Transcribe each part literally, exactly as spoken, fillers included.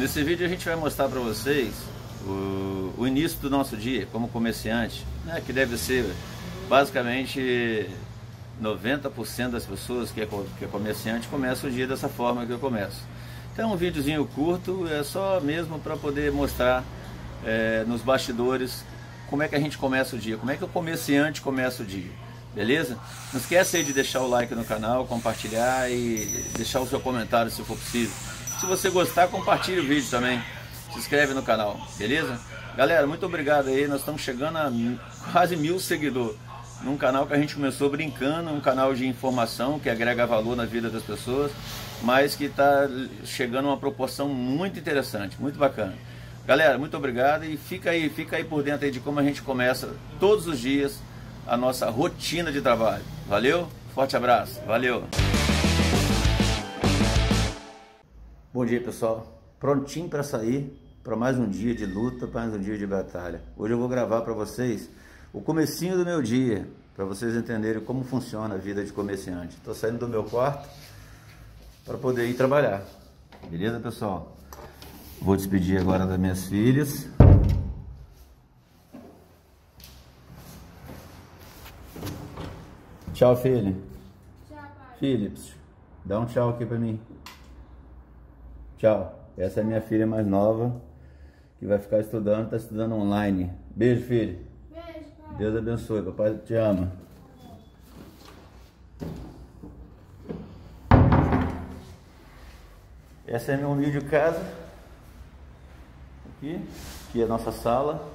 Nesse vídeo a gente vai mostrar para vocês o, o início do nosso dia como comerciante, né, que deve ser basicamente noventa por cento das pessoas que é, que é comerciante começa o dia dessa forma que eu começo. Então um videozinho curto, é só mesmo para poder mostrar é, nos bastidores como é que a gente começa o dia, como é que o comerciante começa o dia, beleza? Não esquece aí de deixar o like no canal, compartilhar e deixar o seu comentário se for possível. Se você gostar, compartilhe o vídeo também, se inscreve no canal, beleza? Galera, muito obrigado aí, nós estamos chegando a quase mil seguidores, num canal que a gente começou brincando, um canal de informação que agrega valor na vida das pessoas, mas que está chegando a uma proporção muito interessante, muito bacana. Galera, muito obrigado e fica aí, fica aí por dentro aí de como a gente começa todos os dias a nossa rotina de trabalho. Valeu? Forte abraço. Valeu! Bom dia, pessoal. Prontinho para sair para mais um dia de luta, para mais um dia de batalha. Hoje eu vou gravar para vocês o comecinho do meu dia, para vocês entenderem como funciona a vida de comerciante. Estou saindo do meu quarto para poder ir trabalhar. Beleza, pessoal? Vou despedir agora das minhas filhas. Tchau, filha. Tchau, pai. Philips, dá um tchau aqui pra mim. Tchau. Essa é a minha filha mais nova, que vai ficar estudando, tá estudando online. Beijo, filha. Beijo, pai. Deus abençoe, papai te ama. Essa é a minha humilde casa. Aqui, aqui é a nossa sala.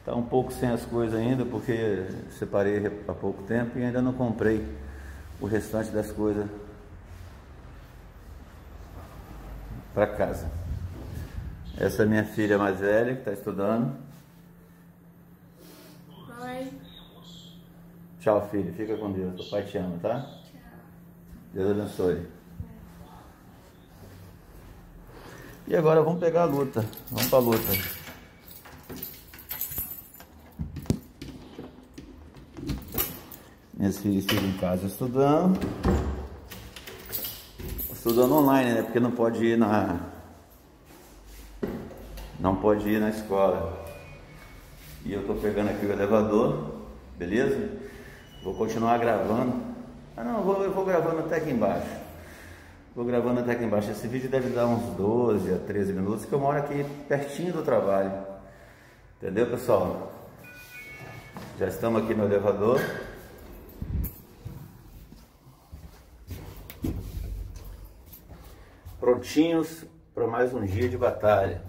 Está um pouco sem as coisas ainda, porque separei há pouco tempo e ainda não comprei o restante das coisas para casa. Essa é minha filha mais velha, que está estudando. Oi. Tchau, filha, fica com Deus, o pai te ama, tá? Tchau. Deus abençoe. E agora vamos pegar a luta, vamos para a luta. Minhas filhas ficam em casa estudando, estudando online, né? Porque não pode ir na, não pode ir na escola. E eu estou pegando aqui o elevador, beleza? Vou continuar gravando. Ah, não, eu vou, eu vou gravando até aqui embaixo. Estou gravando até aqui embaixo. Esse vídeo deve dar uns doze a treze minutos, que eu moro aqui pertinho do trabalho. Entendeu, pessoal? Já estamos aqui no elevador. Prontinhos para mais um dia de batalha.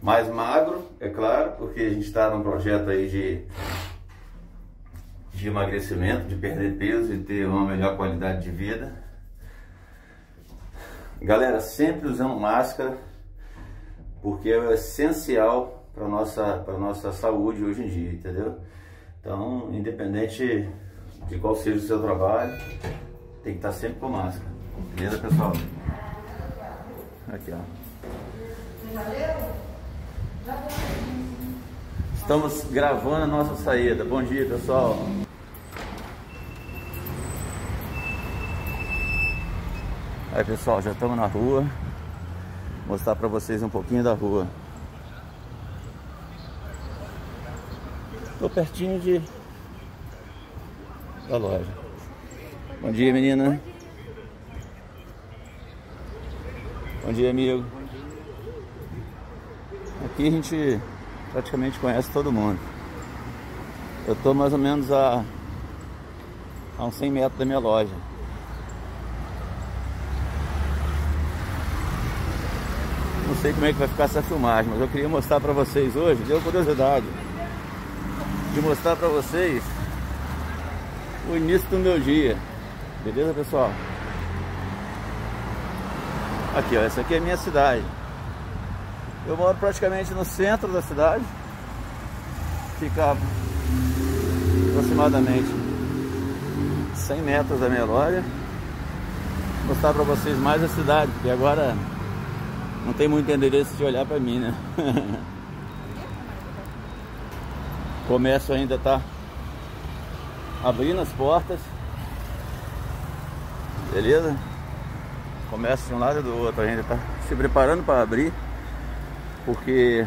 Mais magro, é claro, porque a gente está num projeto aí de... de emagrecimento, de perder peso e ter uma melhor qualidade de vida. Galera, sempre usando máscara, porque é essencial para nossa para nossa saúde hoje em dia, entendeu? Então, independente de qual seja o seu trabalho, tem que estar sempre com máscara. Beleza, pessoal? Aqui, ó. Estamos gravando a nossa saída. Bom dia, pessoal. Aí, pessoal, já estamos na rua. Vou mostrar para vocês um pouquinho da rua. Estou pertinho de... da loja. Bom dia, menina. Bom dia, amigo. Aqui a gente praticamente conhece todo mundo. Eu estou mais ou menos a, a uns cem metros da minha loja. Não sei como é que vai ficar essa filmagem, mas eu queria mostrar para vocês hoje, deu curiosidade de mostrar para vocês o início do meu dia. Beleza, pessoal? Aqui, ó, essa aqui é a minha cidade. Eu moro praticamente no centro da cidade. Fica aproximadamente cem metros da minha loja. Vou mostrar para vocês mais a cidade, porque agora não tem muito endereço de olhar para mim, né? O comércio ainda está abrindo as portas. beleza? Começa de um lado e do outro, a gente tá se preparando para abrir, porque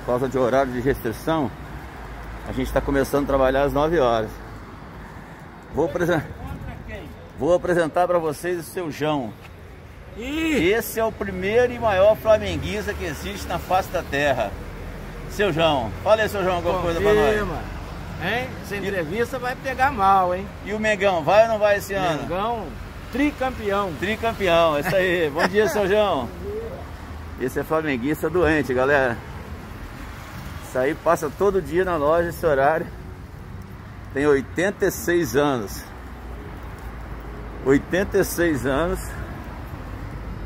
por causa de horário de restrição, a gente está começando a trabalhar às nove horas. Vou, apresen... Vou apresentar para vocês o seu João. Ih! Esse é o primeiro e maior flamenguista que existe na face da terra. Seu João, fala aí, seu João, alguma Confirma. coisa para nós. Hein? Essa entrevista e... vai pegar mal, hein? E o Megão, vai ou não vai esse ano? Megão, tricampeão. Tricampeão, isso aí. Bom dia, seu João. Esse é flamenguista doente, galera. Isso aí passa todo dia na loja, esse horário. Tem oitenta e seis anos. oitenta e seis anos.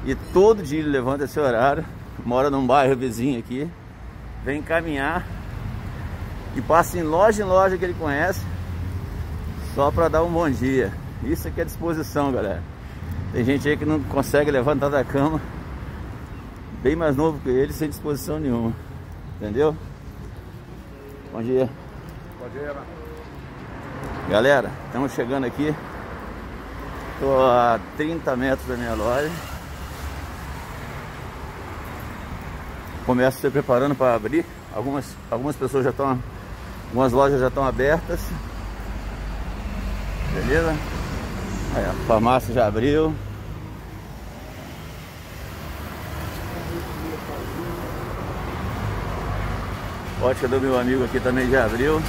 E todo dia ele levanta esse horário. Mora num bairro vizinho aqui. Vem caminhar. E passa em loja em loja que ele conhece. Só para dar um bom dia. Isso aqui é disposição, galera. Tem gente aí que não consegue levantar da cama. Bem mais novo que ele, sem disposição nenhuma. Entendeu? Bom dia. Bom dia, mano. Galera, estamos chegando aqui. Estou a trinta metros da minha loja. Começo se preparando para abrir. Algumas, algumas pessoas já estão. Algumas lojas já estão abertas. Beleza? Aí, a farmácia já abriu. Ótica do meu amigo aqui também já abriu.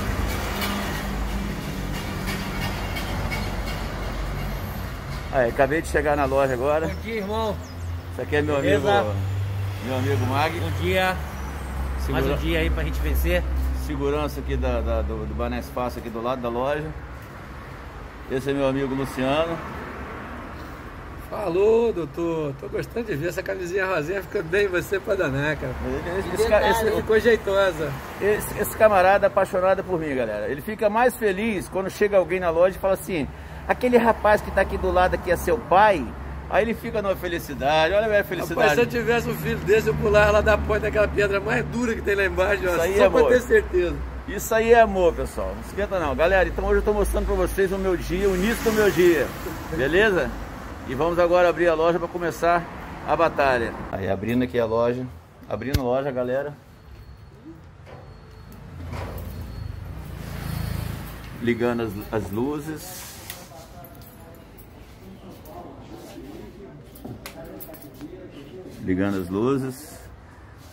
Aí, acabei de chegar na loja agora. Bom dia, irmão. Isso aqui é meu Beleza? amigo Meu amigo Mag. Bom dia. Segura... Mais um dia aí pra gente vencer. Segurança aqui da, da, do, do Bané Espaço, aqui do lado da loja. Esse é meu amigo Luciano. Falou, doutor. Tô gostando de ver essa camisinha rosinha, ficou bem você pra danar, cara. Esse, esse, esse, ficou jeitosa. Esse, esse camarada apaixonado por mim, galera. Ele fica mais feliz quando chega alguém na loja e fala assim: aquele rapaz que tá aqui do lado aqui é seu pai? Aí ele fica numa felicidade, olha a minha felicidade. Rapaz, se eu tivesse um filho desse, eu pular lá da ponta daquela pedra mais dura que tem lá embaixo, ó, aí, só amor. pra ter certeza. Isso aí é amor, pessoal. Não esquenta não. Galera, então hoje eu tô mostrando pra vocês o meu dia, o início do meu dia. Beleza? E vamos agora abrir a loja para começar a batalha. Aí abrindo aqui a loja, abrindo loja, galera. Ligando as, as luzes. Ligando as luzes,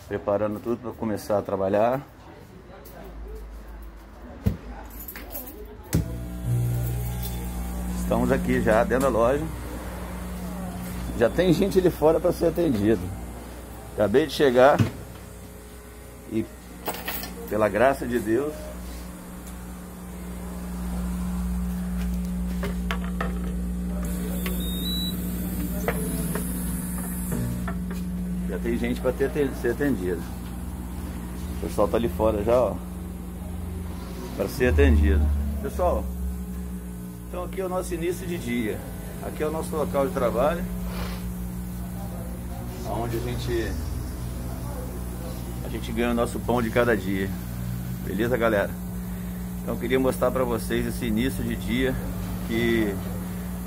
preparando tudo para começar a trabalhar. Estamos aqui já dentro da loja. Já tem gente ali fora para ser atendido. Acabei de chegar e, pela graça de Deus, já tem gente para ter, ter, ser atendida. O pessoal tá ali fora já, ó, para ser atendido. Pessoal, então aqui é o nosso início de dia. Aqui é o nosso local de trabalho, onde a gente, a gente ganha o nosso pão de cada dia. Beleza, galera? Então eu queria mostrar para vocês esse início de dia, que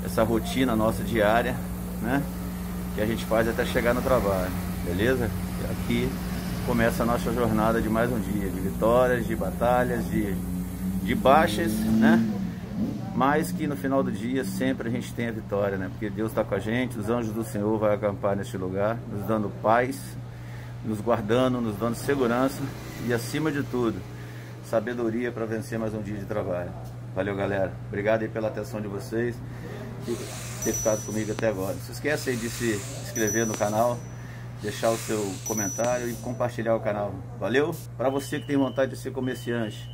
essa rotina nossa diária, né, que a gente faz até chegar no trabalho. Beleza? E aqui começa a nossa jornada de mais um dia, de vitórias, de batalhas, de, de baixas, né? Mas que no final do dia sempre a gente tem a vitória, né? Porque Deus está com a gente, os anjos do Senhor vão acampar neste lugar, nos dando paz, nos guardando, nos dando segurança e, acima de tudo, sabedoria para vencer mais um dia de trabalho. Valeu, galera. Obrigado aí pela atenção de vocês, por ter ficado comigo até agora. Não se esquece aí de se inscrever no canal, deixar o seu comentário e compartilhar o canal. Valeu? Para você que tem vontade de ser comerciante,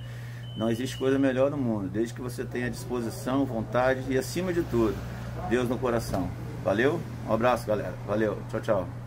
não existe coisa melhor no mundo, desde que você tenha disposição, vontade e, acima de tudo, Deus no coração. Valeu? Um abraço, galera. Valeu. Tchau, tchau.